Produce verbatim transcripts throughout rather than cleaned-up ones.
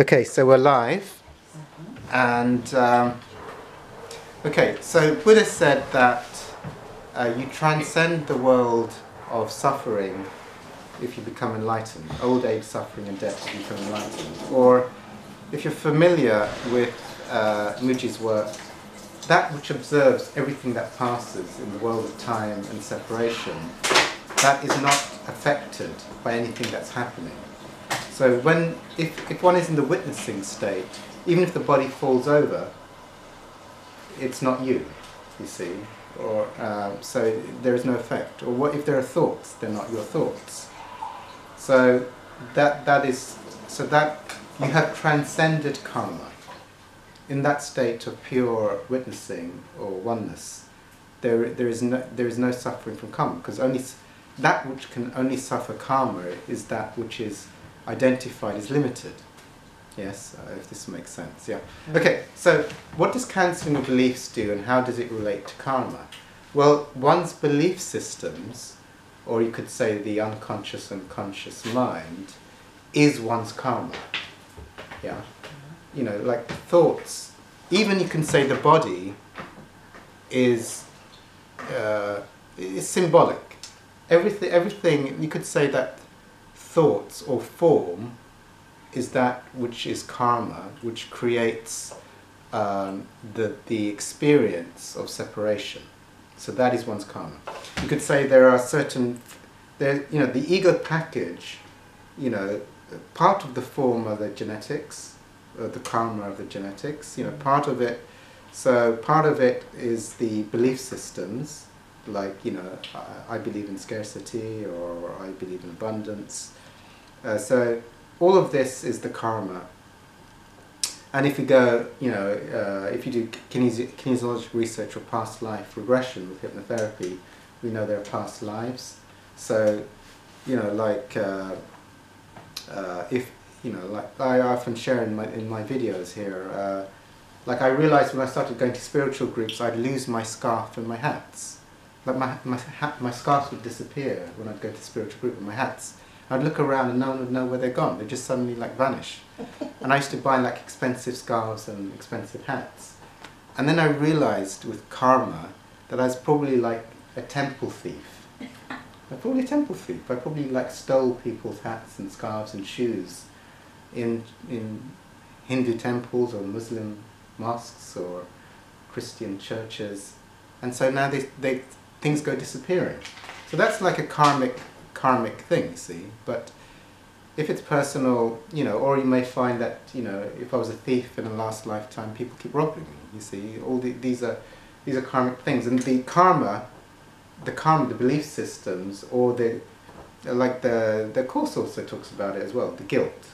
Okay, so we're live, and um, okay, so Buddha said that uh, you transcend the world of suffering if you become enlightened, old age suffering and death if you become enlightened. Or if you're familiar with uh, Muji's work, that which observes everything that passes in the world of time and separation, that is not affected by anything that's happening. So when, if, if one is in the witnessing state, even if the body falls over, it's not you, you see, or uh, so there is no effect. Or what if there are thoughts? They're not your thoughts. So that that is so that you have transcended karma. In that state of pure witnessing or oneness, there there is no there is no suffering from karma, because only that which can only suffer karma is that which is identified as limited. Yes, uh, if this makes sense, yeah. Okay, so what does cancelling of beliefs do, and how does it relate to karma? Well, one's belief systems, or you could say the unconscious and conscious mind, is one's karma. Yeah, you know, like thoughts, even you can say the body is, uh, is symbolic. Everything, everything, you could say that thoughts or form is that which is karma, which creates um, the, the experience of separation. So that is one's karma. You could say there are certain, there, you know, the ego package, you know, part of the form are the genetics, or the karma of the genetics, you know, part of it, so part of it is the belief systems, like, you know, I, I believe in scarcity, or I believe in abundance. Uh, so all of this is the karma. And if you go, you know, uh, if you do kinesi kinesiological research or past life regression with hypnotherapy, we know there are past lives. So, you know, like, uh, uh, if, you know, like I often share in my, in my videos here, uh, like I realized when I started going to spiritual groups, I'd lose my scarf and my hats. Like my, my, hat, my scarves would disappear when I'd go to spiritual group, and my hats. I'd look around and no one would know where they're gone. They just suddenly like vanish. And I used to buy like expensive scarves and expensive hats. And then I realized with karma that I was probably like a temple thief. I'm probably a temple thief. I probably like stole people's hats and scarves and shoes in, in Hindu temples or Muslim mosques or Christian churches. And so now they, they, things go disappearing. So that's like a karmic karmic thing, see, but if it's personal, you know, or you may find that, you know, if I was a thief in a last lifetime, people keep robbing me, you see, all the, these are these are karmic things, and the karma, the karma, the belief systems, or the, like the, the Course also talks about it as well, the guilt,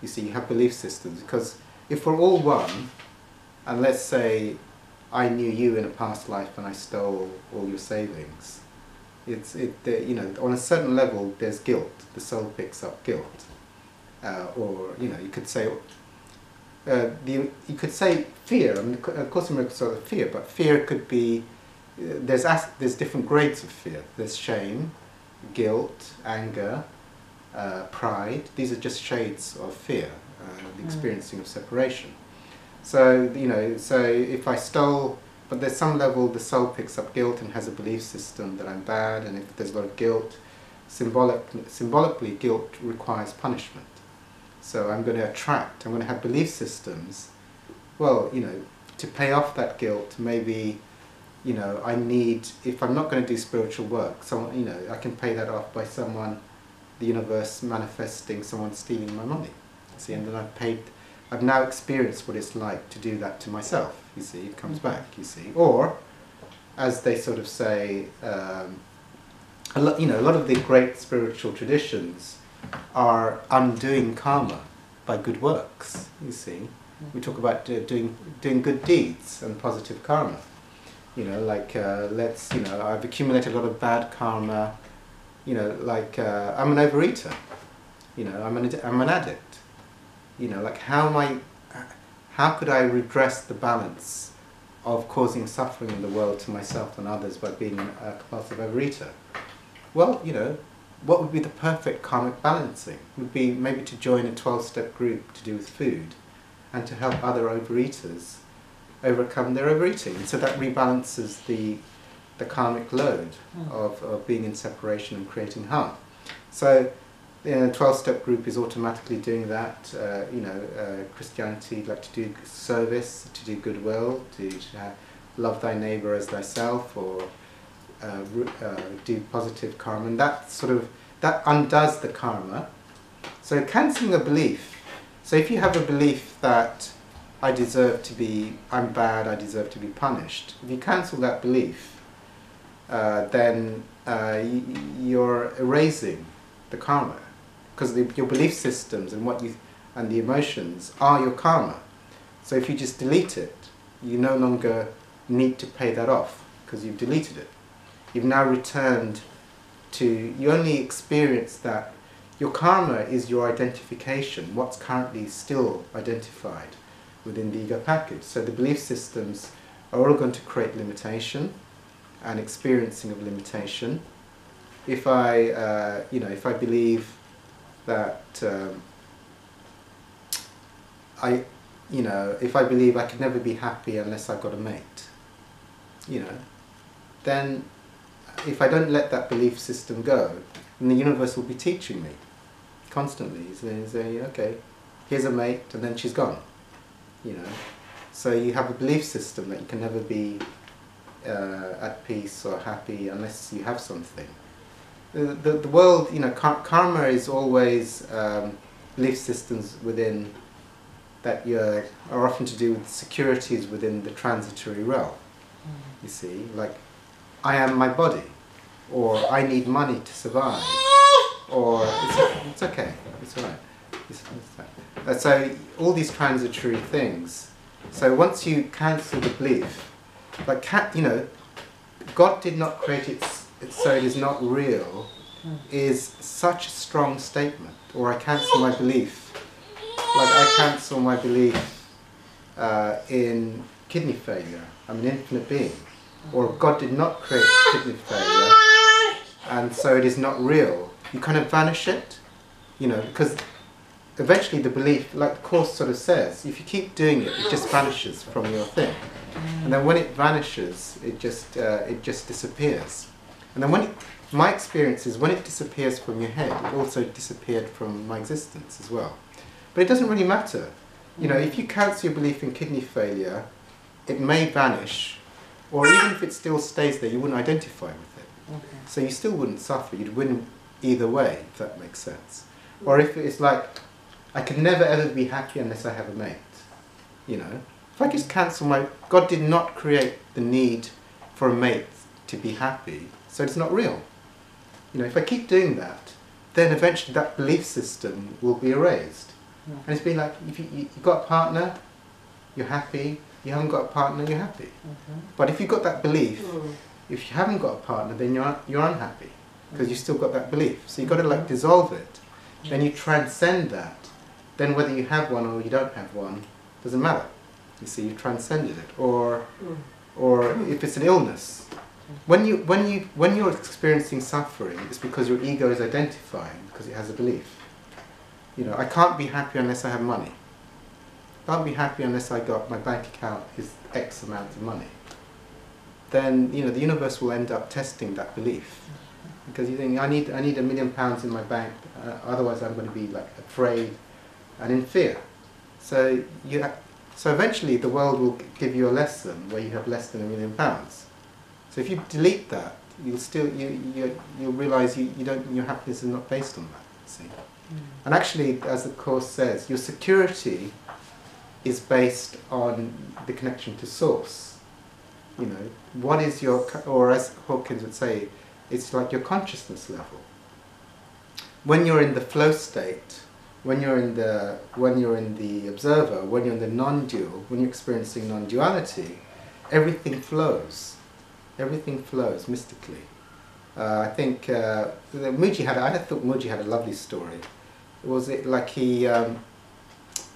you see, you have belief systems, because if we're all one, and let's say I knew you in a past life and I stole all your savings, It's it the, you know, on a certain level there's guilt. The soul picks up guilt, uh, or you know, you could say uh, the you could say fear. I mean, of course, miracles sort of fear, but fear could be uh, there's there's different grades of fear. There's shame, guilt, anger, uh, pride. These are just shades of fear, uh, the experiencing of separation. So you know, so if I stole. But there's some level the soul picks up guilt and has a belief system that I'm bad, and if there's a lot of guilt, symbolic, symbolically guilt requires punishment. So I'm going to attract, I'm going to have belief systems, well, you know, to pay off that guilt, maybe, you know, I need, if I'm not going to do spiritual work, someone, you know, I can pay that off by someone, the universe manifesting someone stealing my money. See, and then I've paid, I've now experienced what it's like to do that to myself. You see, it comes back, you see. Or, as they sort of say, um, a lot, you know, a lot of the great spiritual traditions are undoing karma by good works, you see. We talk about uh, doing, doing good deeds and positive karma. You know, like, uh, let's, you know, I've accumulated a lot of bad karma. You know, like, uh, I'm an overeater. You know, I'm an, I'm an addict. You know, like, how am I... How could I redress the balance of causing suffering in the world to myself and others by being a compulsive overeater? Well, you know, what would be the perfect karmic balancing? Would be maybe to join a twelve-step group to do with food and to help other overeaters overcome their overeating. And so that rebalances the, the karmic load of, of being in separation and creating harm. So you know, a twelve-step group is automatically doing that. Uh, you know, uh, Christianity, like to do service, to do goodwill, to, to have, love thy neighbour as thyself, or Uh, uh, do positive karma, and that sort of that undoes the karma. So cancelling a belief. So if you have a belief that I deserve to be, I'm bad, I deserve to be punished. If you cancel that belief, uh, then uh, you're erasing the karma, because your belief systems and what you and the emotions are your karma. So if you just delete it, you no longer need to pay that off because you've deleted it. You've now returned to, you only experience that your karma is your identification, what's currently still identified within the ego package. So the belief systems are all going to create limitation and experiencing of limitation. If I, uh, you know, if I believe that um, I, you know, if I believe I could never be happy unless I've got a mate, you know, then if I don't let that belief system go, then the universe will be teaching me constantly. It's saying, okay, here's a mate, and then she's gone. You know, so you have a belief system that you can never be uh, at peace or happy unless you have something. The the, the world, you know, kar karma is always um, belief systems within that you're, are often to do with securities within the transitory realm. You see, like, I am my body, or I need money to survive, or it's, it's okay, it's alright. It's, it's right. So all these transitory things. So once you cancel the belief, like can, you know, God did not create it, so it is not real, is such a strong statement. Or I cancel my belief, like I cancel my belief uh, in kidney failure. I'm an infinite being. Or God did not create kidney failure, and so it is not real. You kind of vanish it, you know, because eventually the belief, like the Course sort of says, if you keep doing it, it just vanishes from your thing. And then when it vanishes, it just, uh, it just disappears. And then when it, my experience is when it disappears from your head, it also disappeared from my existence as well. But it doesn't really matter. You know, if you cancel your belief in kidney failure, it may vanish. Or even if it still stays there, you wouldn't identify with it. Okay. So you still wouldn't suffer. You'd win either way, if that makes sense. Or if it's like, I can never ever be happy unless I have a mate. You know, if I just cancel my... God did not create the need for a mate to be happy, so it's not real. You know, if I keep doing that, then eventually that belief system will be erased. Yeah. And it's been like, if you, you, you've got a partner, you're happy. You haven't got a partner, you're happy. Okay. But if you've got that belief, if you haven't got a partner, then you're, you're unhappy, because you've still got that belief. So you've got to like dissolve it. Then you transcend that. Then whether you have one or you don't have one, doesn't matter. You see, you've transcended it. Or, or if it's an illness. When, you, when, you, when you're experiencing suffering, it's because your ego is identifying, because it has a belief. You know, I can't be happy unless I have money. I'll be happy unless I got my bank account is X amount of money. Then you know the universe will end up testing that belief, because you think I need I need a million pounds in my bank, uh, otherwise I'm going to be like afraid and in fear. So you so eventually the world will give you a lesson where you have less than a million pounds. So if you delete that, you'll still you you you'll realise you you don't your happiness is not based on that. See, mm. And actually, as the Course says, your security is based on the connection to Source. You know, what is your, or as Hawkins would say, it's like your consciousness level. When you're in the flow state, when you're in the, when you're in the observer, when you're in the non-dual, when you're experiencing non-duality, everything flows. Everything flows mystically. Uh, I think uh, Muji had, I thought Muji had a lovely story. Was it like he, um,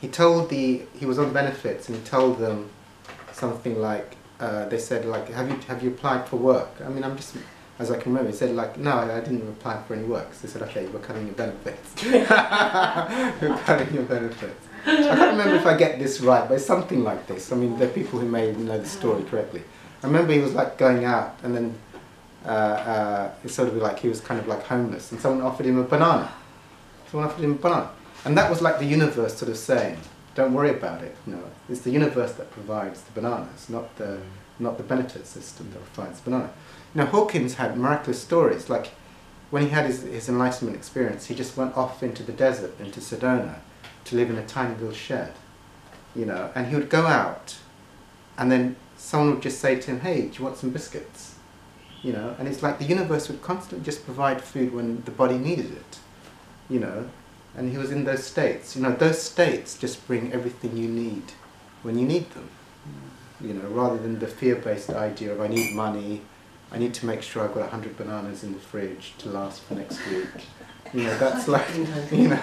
He told the he was on benefits and he told them something like uh, they said like have you have you applied for work? I mean I'm just as I can remember, he said, like, no, I didn't apply for any works. They said, okay, we're cutting your benefits. We're cutting your benefits. I can't remember if I get this right, but it's something like this. I mean, there are people who may know the story correctly. I remember he was, like, going out, and then uh, uh, it's sort of like he was kind of, like, homeless, and someone offered him a banana. Someone offered him a banana. And that was like the universe sort of saying, don't worry about it, you know. It's the universe that provides the bananas, not the, not the benefit system that provides the banana. Now, Hawkins had miraculous stories, like when he had his, his enlightenment experience, he just went off into the desert, into Sedona, to live in a tiny little shed, you know, and he would go out, and then someone would just say to him, hey, do you want some biscuits? You know, and it's like the universe would constantly just provide food when the body needed it, you know, and he was in those states. You know, those states just bring everything you need when you need them, you know, rather than the fear-based idea of I need money, I need to make sure I've got a hundred bananas in the fridge to last for next week. You know, that's like, you know.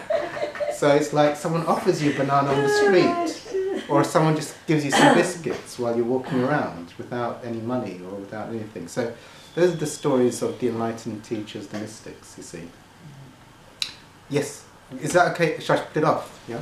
So it's like someone offers you a banana on the street, or someone just gives you some biscuits while you're walking around without any money or without anything. So those are the stories of the enlightened teachers, the mystics, you see. Yes? Is that okay? Should I put it off? Yeah?